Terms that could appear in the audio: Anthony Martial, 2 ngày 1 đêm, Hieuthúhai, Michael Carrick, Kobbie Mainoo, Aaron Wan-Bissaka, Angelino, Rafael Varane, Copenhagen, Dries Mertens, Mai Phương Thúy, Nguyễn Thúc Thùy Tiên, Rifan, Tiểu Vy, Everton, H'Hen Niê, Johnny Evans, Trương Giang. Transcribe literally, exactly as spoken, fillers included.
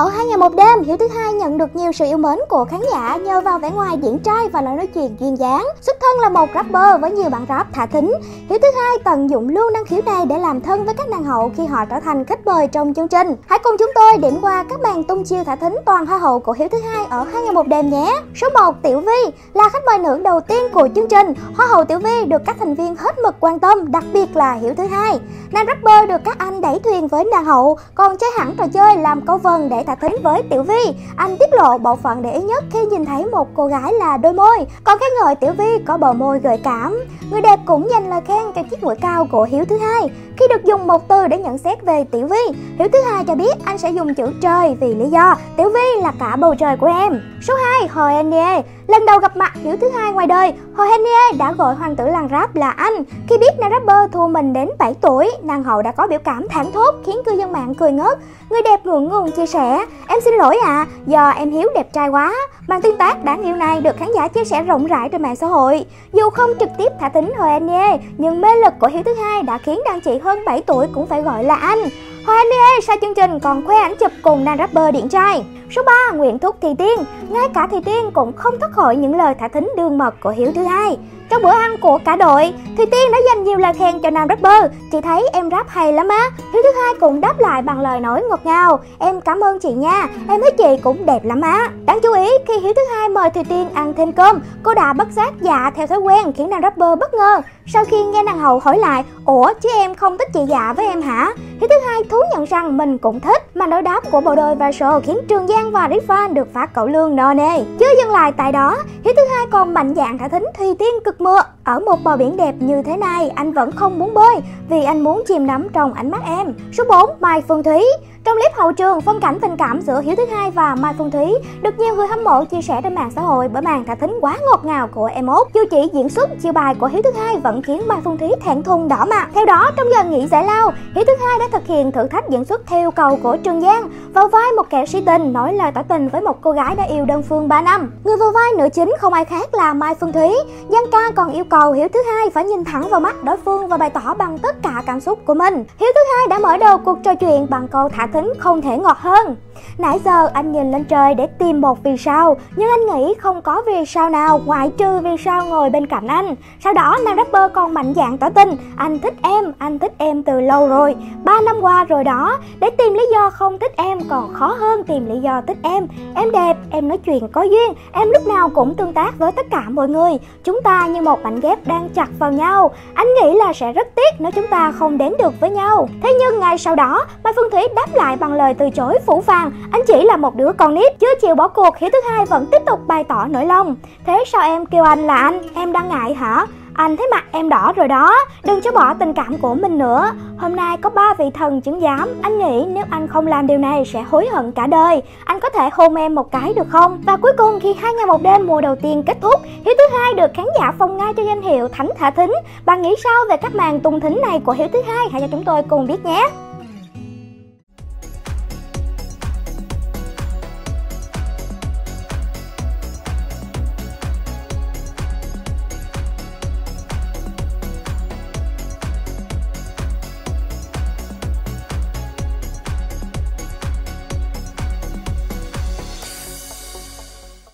Ở hai ngày một đêm, Hieuthúhai nhận được nhiều sự yêu mến của khán giả nhờ vào vẻ ngoài điển trai và lời nói chuyện duyên dáng. Xuất thân là một rapper với nhiều bạn rap thả thính, Hieuthúhai tận dụng luôn năng khiếu này để làm thân với các nàng hậu khi họ trở thành khách mời trong chương trình. Hãy cùng chúng tôi điểm qua các màn tung chiêu thả thính toàn hoa hậu của Hieuthúhai ở hai ngày một đêm nhé. Số một, Tiểu Vy là khách mời nữ đầu tiên của chương trình. Hoa hậu Tiểu Vy được các thành viên hết mực quan tâm, đặc biệt là Hieuthúhai. Nam rapper được các anh đẩy thuyền với nàng hậu, còn chơi hẳn trò chơi làm câu vần để thả thính với Tiểu Vy. Anh tiết lộ bộ phận để ý nhất khi nhìn thấy một cô gái là đôi môi, còn khen ngợi Tiểu Vy có bờ môi gợi cảm. Người đẹp cũng dành lời khen cho chiếc mũi cao của Hieuthúhai. Khi được dùng một từ để nhận xét về Tiểu Vy, Hieuthúhai cho biết anh sẽ dùng chữ trời vì lý do Tiểu Vy là cả bầu trời của em. Số hai, H'Hen Niê. Lần đầu gặp mặt Hieuthúhai ngoài đời, H'Hen Niê đã gọi hoàng tử làng rap là anh. Khi biết nàng rapper thua mình đến bảy tuổi, nàng hậu đã có biểu cảm thảng thốt khiến cư dân mạng cười ngớt. Người đẹp ngượng ngùng chia sẻ: "Em xin lỗi ạ, à, do em hiếu đẹp trai quá." Màn tương tác đáng yêu này được khán giả chia sẻ rộng rãi trên mạng xã hội. Dù không trực tiếp thả thính H'Hen Niê, nhưng mê lực của Hieuthúhai đã khiến đàn chị hơn bảy tuổi cũng phải gọi là anh. H'Hen Niê sau chương trình còn khoe ảnh chụp cùng nam rapper điển trai. Số ba, Nguyễn Thúc Thùy Tiên. Ngay cả Thùy Tiên cũng không thoát khỏi những lời thả thính đường mật của Hieuthúhai. Trong bữa ăn của cả đội, Thùy Tiên đã dành nhiều lời khen cho nam rapper: "Chị thấy em rap hay lắm á." Hieuthúhai cũng đáp lại bằng lời nói ngọt ngào: "Em cảm ơn chị nha, em thấy chị cũng đẹp lắm á." Đáng chú ý, khi Hieuthúhai mời Thùy Tiên ăn thêm cơm, cô đã bất giác dạ theo thói quen khiến nam rapper bất ngờ. Sau khi nghe nàng hậu hỏi lại: "Ủa chứ em không thích chị dạ với em hả?", Hieuthúhai thú nhận rằng mình cũng thích. Mà đối đáp của bộ đôi viral khiến Trương Giang và Rifan được phá cậu lương nô nê. Chưa dừng lại tại đó, Hieuthúhai còn mạnh dạn thả thính Thùy Tiên cực mượt: "Ở một bờ biển đẹp như thế này, anh vẫn không muốn bơi vì anh muốn chìm đắm trong ánh mắt em." Số bốn, Mai Phương Thúy. Trong clip hậu trường, phân cảnh tình cảm giữa Hieuthúhai và Mai Phương Thúy được nhiều người hâm mộ chia sẻ trên mạng xã hội bởi màn thả thính quá ngọt ngào của em út. Dù chỉ diễn xuất, chiêu bài của Hieuthúhai vẫn khiến Mai Phương Thúy thẹn thùng đỏ mặt. Theo đó, trong giờ nghỉ giải lao, Hieuthúhai đã thực hiện thử thách diễn xuất theo yêu cầu của Trương Giang, vào vai một kẻ si tình nói lời tỏ tình với một cô gái đã yêu đơn phương ba năm. Người vào vai nữ chính không ai khác là Mai Phương Thúy. Giang ca còn yêu cầu Hieuthúhai phải nhìn thẳng vào mắt đối phương và bày tỏ bằng tất cả cảm xúc của mình. Hieuthúhai đã mở đầu cuộc trò chuyện bằng câu thả thính không thể ngọt hơn: "Nãy giờ anh nhìn lên trời để tìm một vì sao, nhưng anh nghĩ không có vì sao nào ngoại trừ vì sao ngồi bên cạnh anh." Sau đó, nam rapper còn mạnh dạn tỏ tình: "Anh thích em, anh thích em từ lâu rồi, ba năm qua rồi đó. Để tìm lý do không thích em còn khó hơn tìm lý do thích em. Em đẹp, em nói chuyện có duyên, em lúc nào cũng tương tác với tất cả mọi người. Chúng ta như một mảnh ghép đang chặt vào nhau. Anh nghĩ là sẽ rất tiếc nếu chúng ta không đến được với nhau." Thế nhưng ngay sau đó, Mai Phương Thúy đáp lại bằng lời từ chối phũ phàng: "Anh chỉ là một đứa con nít." Chưa chịu bỏ cuộc, Hieuthúhai vẫn tiếp tục bày tỏ nỗi lòng: "Thế sao em kêu anh là anh? Em đang ngại hả? Anh thấy mặt em đỏ rồi đó. Đừng chối bỏ tình cảm của mình nữa. Hôm nay có ba vị thần chứng giám. Anh nghĩ nếu anh không làm điều này sẽ hối hận cả đời. Anh có thể hôn em một cái được không?" Và cuối cùng, khi hai ngày một đêm mùa đầu tiên kết thúc, Hieuthúhai được khán giả phong ngay cho danh hiệu Thánh Thả Thính. Bạn nghĩ sao về các màn tung thính này của Hieuthúhai? Hãy cho chúng tôi cùng biết nhé.